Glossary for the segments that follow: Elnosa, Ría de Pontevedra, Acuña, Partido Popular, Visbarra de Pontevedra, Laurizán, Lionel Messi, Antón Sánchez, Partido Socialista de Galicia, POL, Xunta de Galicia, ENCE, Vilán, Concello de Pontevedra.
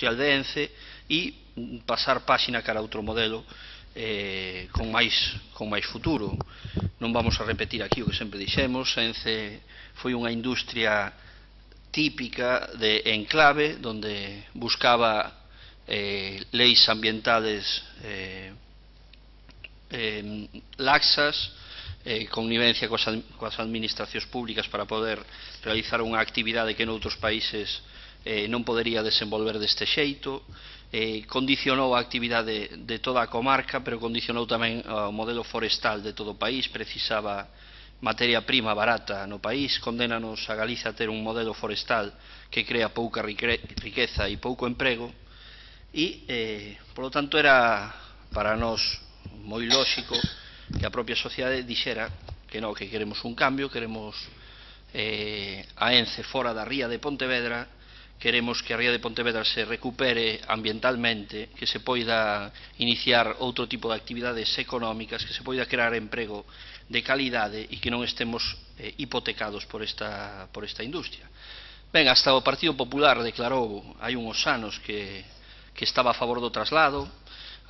industrial de ENCE e pasar páxina cara a outro modelo con máis futuro. Non vamos a repetir aquí o que sempre dixemos. ENCE foi unha industria típica de enclave, onde buscaba leis ambientales laxas, connivencia coas administracións públicas para poder realizar unha actividade que noutros países non podería desenvolver deste xeito. Condicionou a actividade de toda a comarca, pero condicionou tamén o modelo forestal de todo o país. Precisaba materia prima barata no país, condénanos a Galicia a ter un modelo forestal que crea pouca riqueza e pouco emprego, e, polo tanto, era para nós moi lóxico que a propia sociedade dixera que non, que queremos un cambio, queremos a ENCE fora da Ría de Pontevedra, queremos que a Ría de Pontevedra se recupere ambientalmente, que se poida iniciar outro tipo de actividades económicas, que se poida crear emprego de calidade e que non estemos hipotecados por esta industria. Ben, hasta o Partido Popular declarou hai uns anos que estaba a favor do traslado,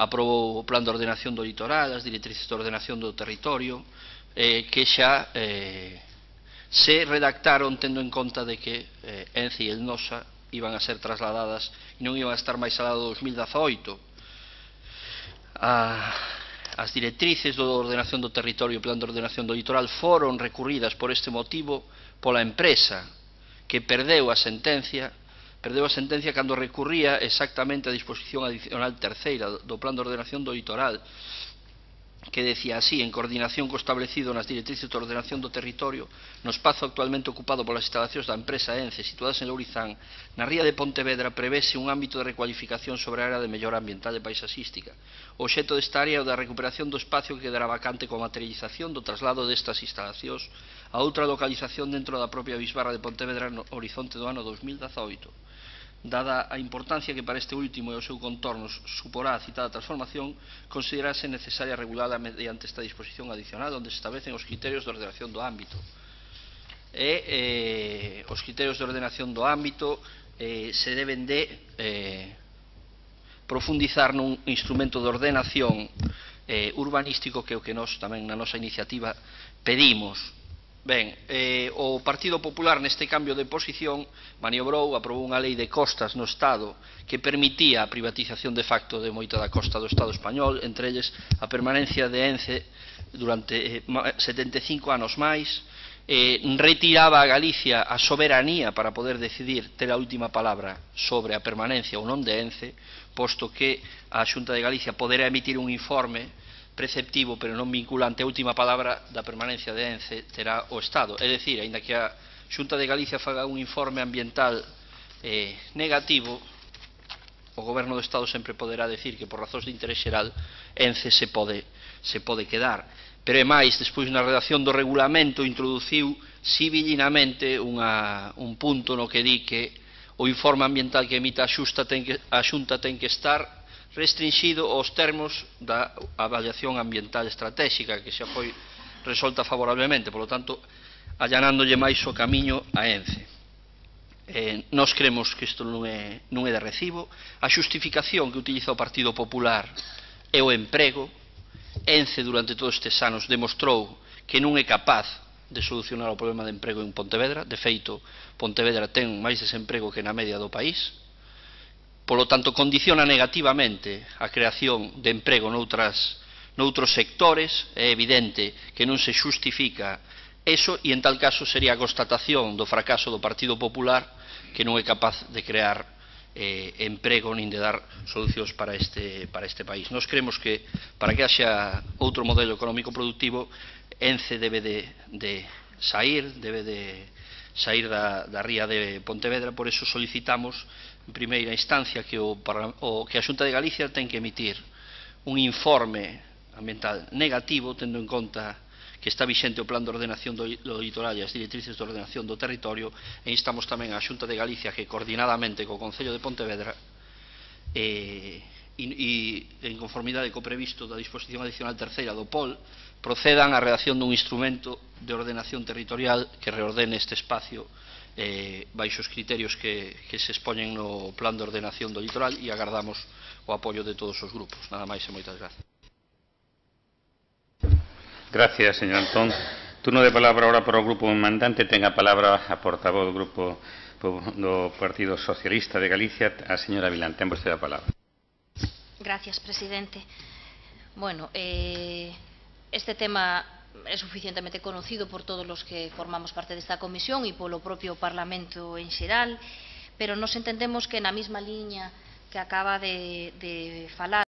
aprobou o plan de ordenación do litoral, as directrices de ordenación do territorio, que xa se redactaron tendo en conta de que ENCE e Elnosa iban a ser trasladadas e non iban a estar máis alá do 2018. As directrices de ordenación do territorio e o plan de ordenación do litoral foron recurridas por este motivo pola empresa, que perdeu a sentencia cando recurría exactamente a disposición adicional terceira do plan de ordenación do litoral, que decía así: en coordinación co establecido nas directrices de ordenación do territorio, no espazo actualmente ocupado polas instalacións da empresa ENCE situadas en Laurizán, na Ría de Pontevedra, prevese un ámbito de recualificación sobre a área de mellora ambiental e paisaxística. O obxecto desta área é o da recuperación do espacio que quedará vacante coa materialización do traslado destas instalacións a outra localización dentro da propia Visbarra de Pontevedra no horizonte do ano 2018. Dada a importancia que para este último e o seu contorno suporá a citada transformación, considerase necesaria regulada mediante esta disposición adicional, onde se establecen os criterios de ordenación do ámbito. E os criterios de ordenación do ámbito se deben de profundizar nun instrumento de ordenación urbanístico, que é o que nós tamén na nosa iniciativa pedimos. Ben, o Partido Popular neste cambio de posición maniobrou, aprobou unha lei de costas no Estado que permitía a privatización de facto de moita da costa do Estado español, entre eles a permanencia de ENCE durante 75 anos máis, retiraba a Galicia a soberanía para poder decidir ter a última palabra sobre a permanencia ou non de ENCE, posto que a Xunta de Galicia poderá emitir un informe preceptivo, pero non vinculante. A última palabra da permanencia de ENCE terá o Estado. É dicir, aínda que a Xunta de Galicia faga un informe ambiental negativo, o Goberno do Estado sempre poderá decir que por razóns de interés xeral ENCE se pode quedar. Pero é máis, despois na redacción do regulamento introduciu civilinamente un punto no que di que o informe ambiental que emita a Xunta ten que estar restringido aos termos da avaliación ambiental estratégica, que xa foi resolta favorablemente, polo tanto, allanándolle máis o camiño a ENCE. Nós cremos que isto non é de recibo. A xustificación que utiliza o Partido Popular é o emprego. ENCE durante todos estes anos demostrou que non é capaz de solucionar o problema de emprego en Pontevedra. De feito, Pontevedra ten máis desemprego que na media do país. Polo tanto, condiciona negativamente a creación de emprego noutros sectores. É evidente que non se xustifica eso, e en tal caso sería a constatación do fracaso do Partido Popular, que non é capaz de crear emprego nin de dar solucións para este país. Nós cremos que para que haxa outro modelo económico productivo, ENCE debe de saír da Ría de Pontevedra. Por iso solicitamos en primeira instancia que a Xunta de Galicia ten que emitir un informe ambiental negativo, tendo en conta que está vixente o plan de ordenación do litoral e as directrices de ordenación do territorio, e instamos tamén a Xunta de Galicia que coordinadamente co Concello de Pontevedra e en conformidade co previsto da disposición adicional terceira do POL procedan á redacción dun instrumento de ordenación territorial que reordene este espacio baixo os criterios que se expoñen no plan de ordenación do litoral, e agardamos o apoio de todos os grupos. Nada máis e moitas gracias. Gracias, señor Antón. Turno de palabra ahora para o grupo mandante. Tenga a palabra a portavoz do grupo do Partido Socialista de Galicia, a señora Vilán. Ten vostede a palabra. Gracias, presidente. Bueno, este tema es suficientemente conocido por todos los que formamos parte de esta comisión y por el propio Parlamento en xeral, pero nos entendemos que en la misma línea que acaba de falar